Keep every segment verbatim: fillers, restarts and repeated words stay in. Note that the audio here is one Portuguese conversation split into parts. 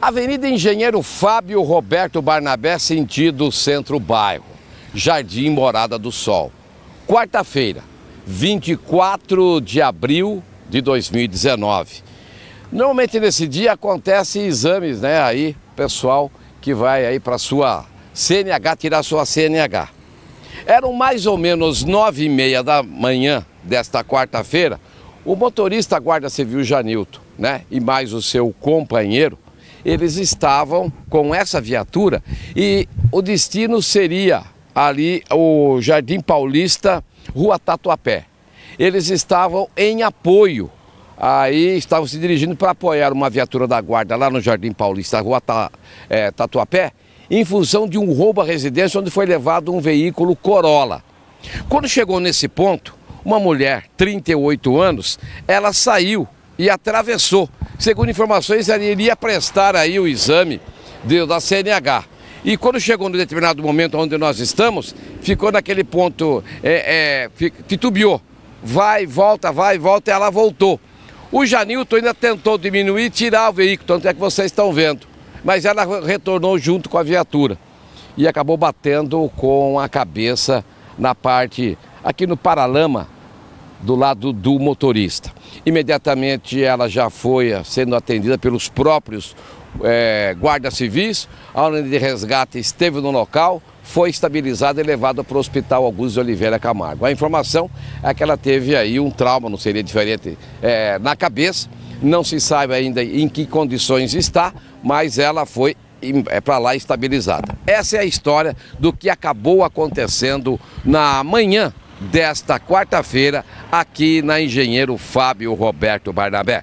Avenida Engenheiro Fábio Roberto Barnabé, sentido centro-bairro, Jardim Morada do Sol. Quarta-feira, vinte e quatro de abril de dois mil e dezenove. Normalmente nesse dia acontecem exames, né? Aí, pessoal que vai aí para sua C N H, tirar sua C N H. Eram mais ou menos nove e meia da manhã desta quarta-feira, o motorista guarda civil Janilton, né? E mais o seu companheiro, eles estavam com essa viatura e o destino seria ali o Jardim Paulista, Rua Tatuapé. Eles estavam em apoio, aí estavam se dirigindo para apoiar uma viatura da guarda lá no Jardim Paulista, Rua Ta, é, Tatuapé, em função de um roubo à residência onde foi levado um veículo Corolla. Quando chegou nesse ponto, uma mulher, trinta e oito anos, ela saiu e atravessou. Segundo informações, ela iria prestar aí o exame de, da C N H. E quando chegou no determinado momento onde nós estamos, ficou naquele ponto, é, é, titubeou. Vai, volta, vai, volta, e ela voltou. O Janilton ainda tentou diminuir e tirar o veículo, tanto é que vocês estão vendo. Mas ela retornou junto com a viatura e acabou batendo com a cabeça na parte, aqui no Paralama, do lado do motorista. Imediatamente ela já foi sendo atendida pelos próprios é, guardas civis. A unidade de resgate esteve no local, foi estabilizada e levada para o hospital Augusto de Oliveira Camargo. A informação é que ela teve aí um trauma, não seria diferente, é, na cabeça. Não se sabe ainda em que condições está, mas ela foi é para lá estabilizada. Essa é a história do que acabou acontecendo na manhã desta quarta-feira, aqui na Engenheiro Fábio Roberto Barnabé.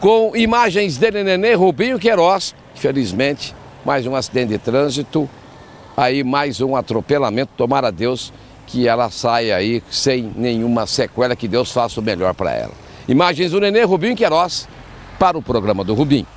Com imagens dele, Nenê Rubinho Queiroz. Infelizmente, mais um acidente de trânsito, aí mais um atropelamento. Tomara a Deus que ela saia aí sem nenhuma sequela, que Deus faça o melhor para ela. Imagens do Nenê Rubinho Queiroz para o programa do Rubinho.